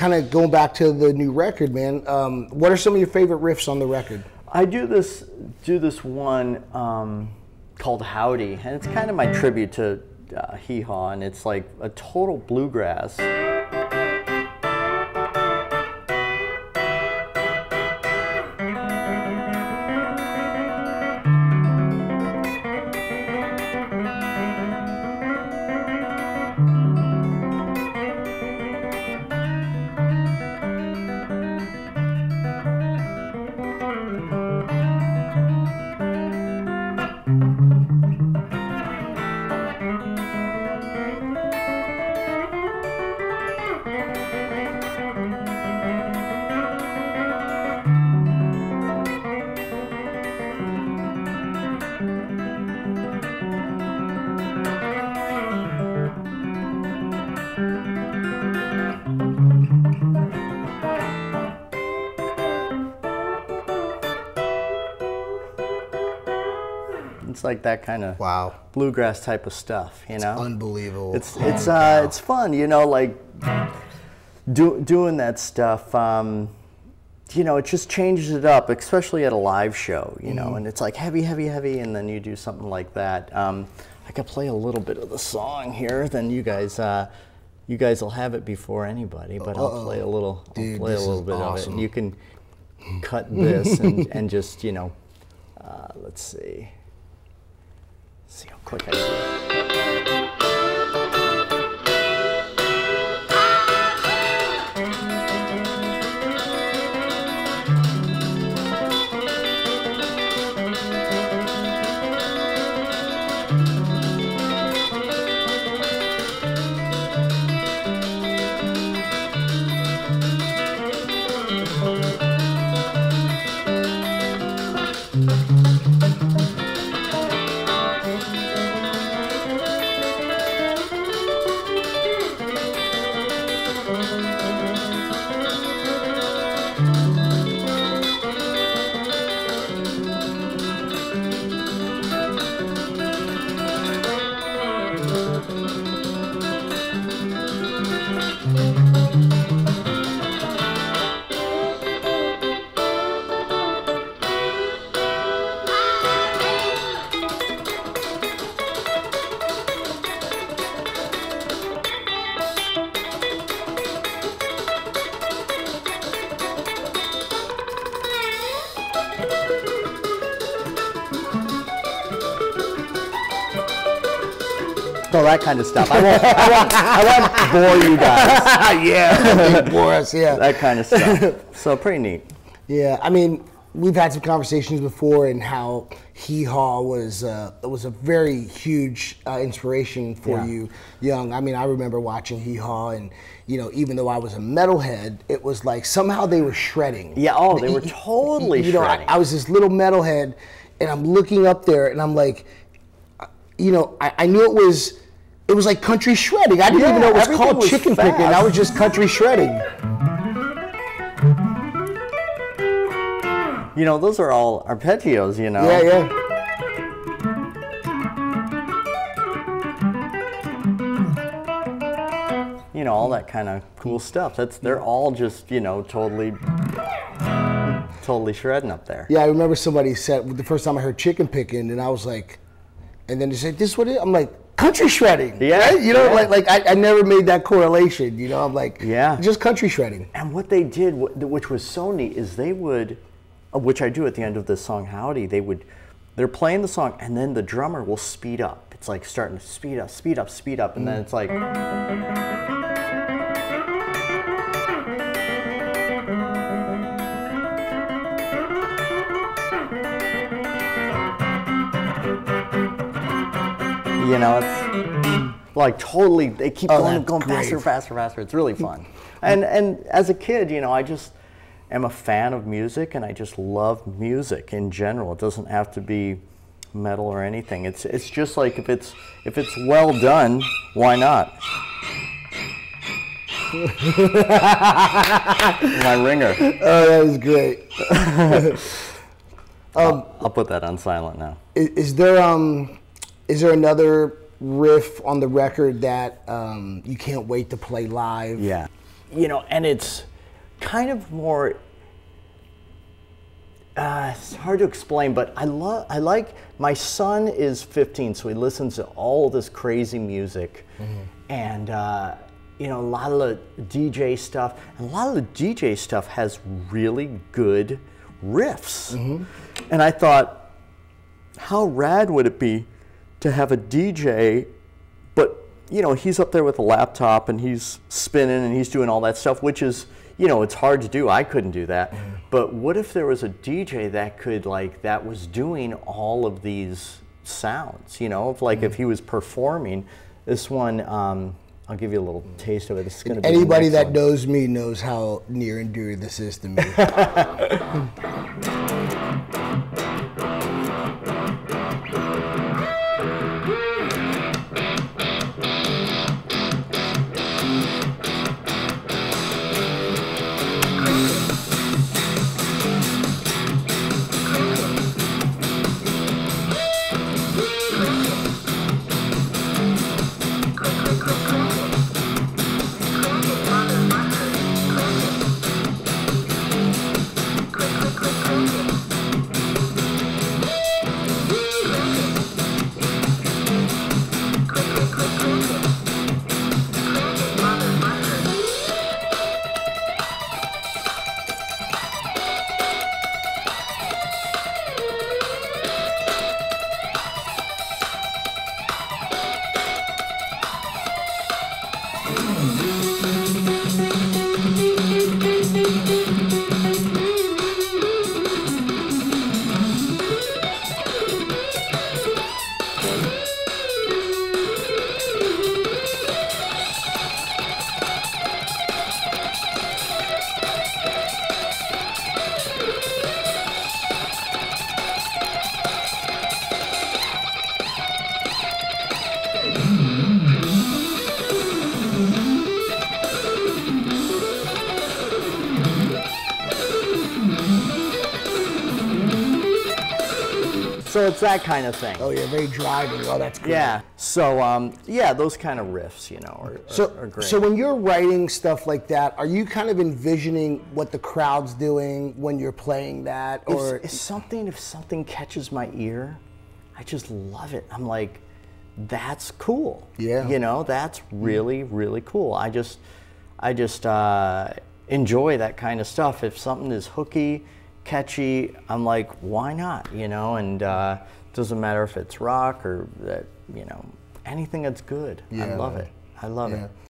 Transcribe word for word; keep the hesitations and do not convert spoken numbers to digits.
kind of going back to the new record, man, um, what are some of your favorite riffs on the record? I do this do this one um, called Howdy, and it's kind of my tribute to uh, Hee Haw, and it's like a total bluegrass. It's like that kind of wow bluegrass type of stuff, you know. It's unbelievable. It's it's oh, uh, wow. it's fun, you know, like do, doing that stuff. Um, you know, it just changes it up, especially at a live show, you mm-hmm. know. And it's like heavy, heavy, heavy, and then you do something like that. Um, I could play a little bit of the song here, then you guys, uh, you guys will have it before anybody. But uh-oh. I'll play a little, Dude, I'll play a little bit awesome. Of it, and you can cut this and, and just, you know, uh, let's see. See how quick I do it. So that kind of stuff. I won't, I won't, I won't bore you guys. Yeah, bore us, yeah. That kind of stuff. So pretty neat. Yeah, I mean, we've had some conversations before and how Hee Haw was uh, was a very huge uh, inspiration for yeah. you, young. I mean, I remember watching Hee Haw, and you know, even though I was a metalhead, it was like somehow they were shredding. Yeah, oh, they were totally you know, shredding. I, I was this little metalhead, and I'm looking up there, and I'm like, you know, I, I knew it was. It was like country shredding. I didn't yeah, even know it was called was chicken fast. Picking. That was just country shredding. You know, those are all arpeggios, you know? Yeah, yeah. You know, all that kind of cool stuff. That's They're all just, you know, totally... totally shredding up there. Yeah, I remember somebody said, the first time I heard chicken picking, and I was like... And then they said, this is what it is? I'm like... Country shredding, yeah, right? You know, yeah. like like I, I never made that correlation. You know, I'm like, yeah, just country shredding. And what they did, which was so neat, is they would, which I do at the end of the song "Howdy," they would, they're playing the song, and then the drummer will speed up. It's like starting to speed up, speed up, speed up, and mm. then it's like. You know, it's like totally, they keep oh, going, going faster, faster, faster. It's really fun. And and as a kid, you know, I just am a fan of music, and I just love music in general. It doesn't have to be metal or anything. It's it's just like if it's if it's well done, why not? My ringer. Oh, that was great. um, I'll, I'll put that on silent now. Is, is there um? Is there another riff on the record that um, you can't wait to play live? Yeah. you know, and it's kind of more, uh, it's hard to explain, but I love, I like, my son is fifteen, so he listens to all this crazy music, mm-hmm. and uh, you know, a lot of the D J stuff, and a lot of the D J stuff has really good riffs. Mm-hmm. And I thought, how rad would it be to have a D J, but you know, he's up there with a laptop and he's spinning and he's doing all that stuff, which is, you know, it's hard to do. I couldn't do that. Mm-hmm. But what if there was a D J that could, like, that was doing all of these sounds, you know, if, like, mm-hmm. if he was performing this one, um, I'll give you a little taste of it. It's gonna be anybody that one. knows me knows how near and dear this is to me. So it's that kind of thing. Oh yeah, very driving. Oh, that's cool. Yeah. So um, yeah, those kind of riffs, you know, are, so, are, are great. So when you're writing stuff like that, are you kind of envisioning what the crowd's doing when you're playing that, or if, if something? If something catches my ear, I just love it. I'm like, that's cool. Yeah. You know, that's really, really cool. I just, I just uh, enjoy that kind of stuff. If something is hooky, catchy, I'm like, why not, you know? And uh, doesn't matter if it's rock or that, you know, anything that's good. Yeah. I love it. I love yeah. it.